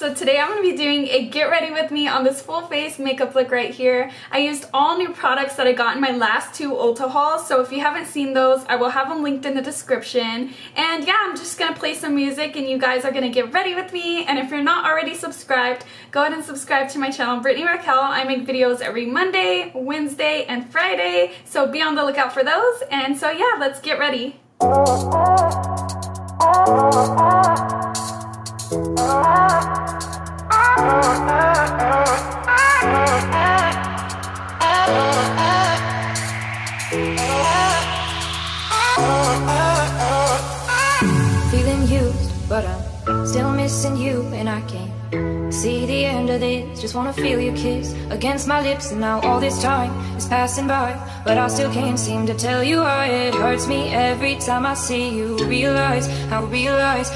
So today I'm going to be doing a get ready with me on this full face makeup look right here. I used all new products that I got in my last two Ulta hauls, so if you haven't seen those, I will have them linked in the description. And yeah, I'm just going to play some music and you guys are going to get ready with me. And if you're not already subscribed, go ahead and subscribe to my channel, Brittany Raquell. I make videos every Monday, Wednesday, and Friday, so be on the lookout for those. And so yeah, let's get ready. Feeling used, but I'm still missing you, and I can't see the end of this. Just wanna feel your kiss against my lips, and now all this time is passing by, but I still can't seem to tell you why. It hurts me every time I see you. I realize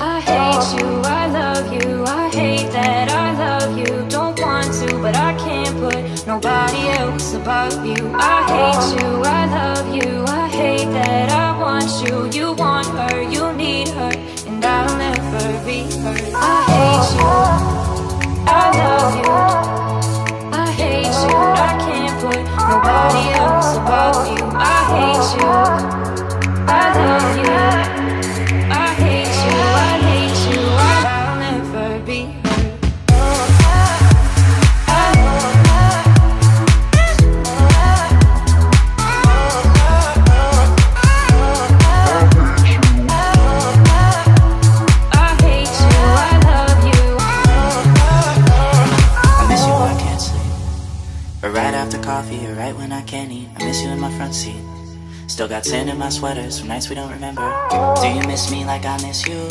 I hate you, I love you, I hate that I love you. Don't want to, but I can't put nobody else above you. I hate you, I love you, I hate that I want you. You want her, you need her, and I'll never be her. I hate you, I love you, I hate you, I can't put nobody else above you. I hate you, I love you, I hate you, I hate you, I'll never be her. Coffee, or right when I can't eat. I miss you in my front seat. Still got sand in my sweaters from nights we don't remember. Do you miss me like I miss you?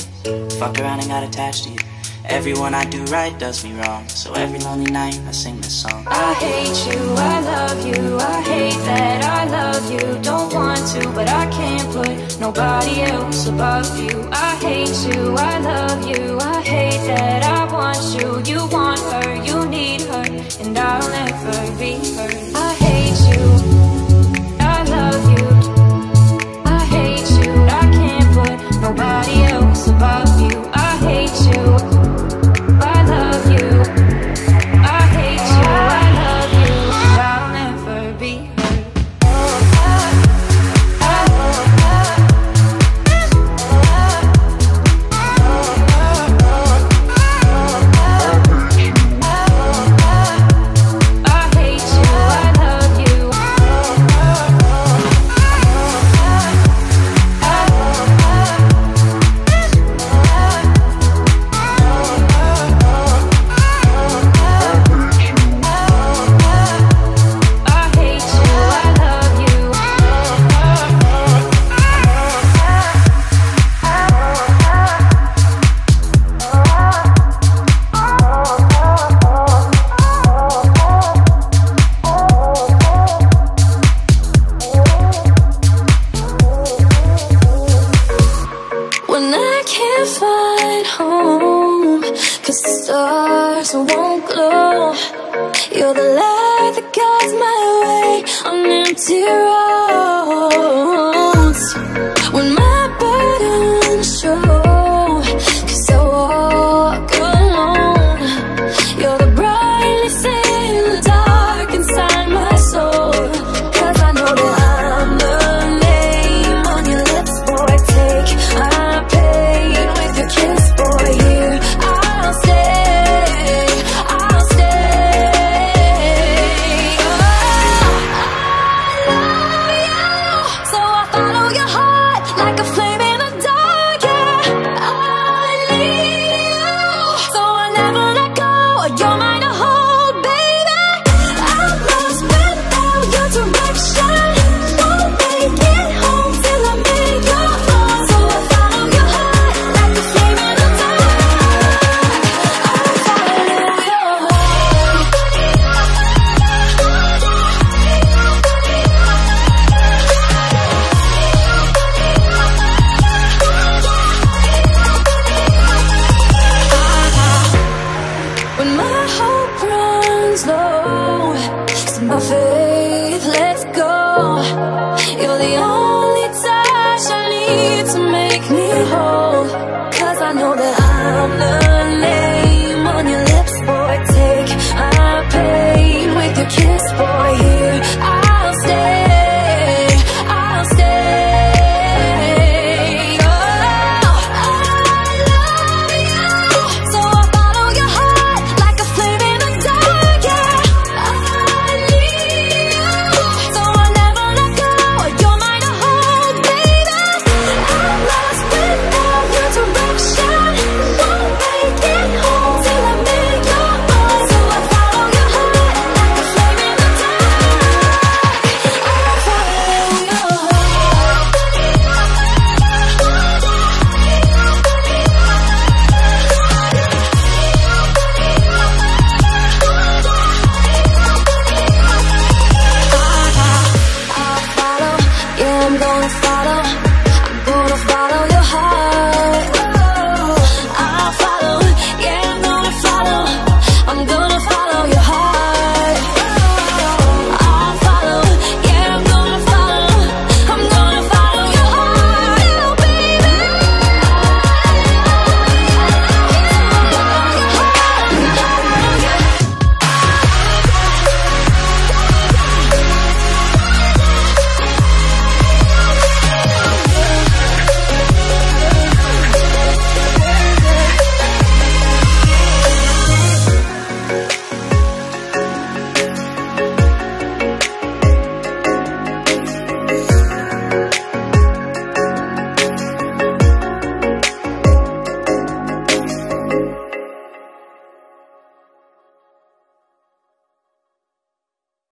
Fucked around and got attached to you. Everyone I do right does me wrong, so every lonely night I sing this song. I hate you, I love you, I hate that I love you. Don't want to, but I can't put nobody else above you. I hate you, I love you, I hate that I want you. You want her, you need her, and I'll never be her. I hate you, I love you, I hate you, I can't put nobody else above you. I hate you, I love you, I hate you, I love you, and I'll never be her. You're the light that guides my way on empty roads. When my burdens show, 'cause I walk alone, you're the brightness in the dark inside my soul. 'Cause I know that I'm the name on your lips, boy. Take my pain with your kiss, boy. Here I'll stay. Bye. kiss.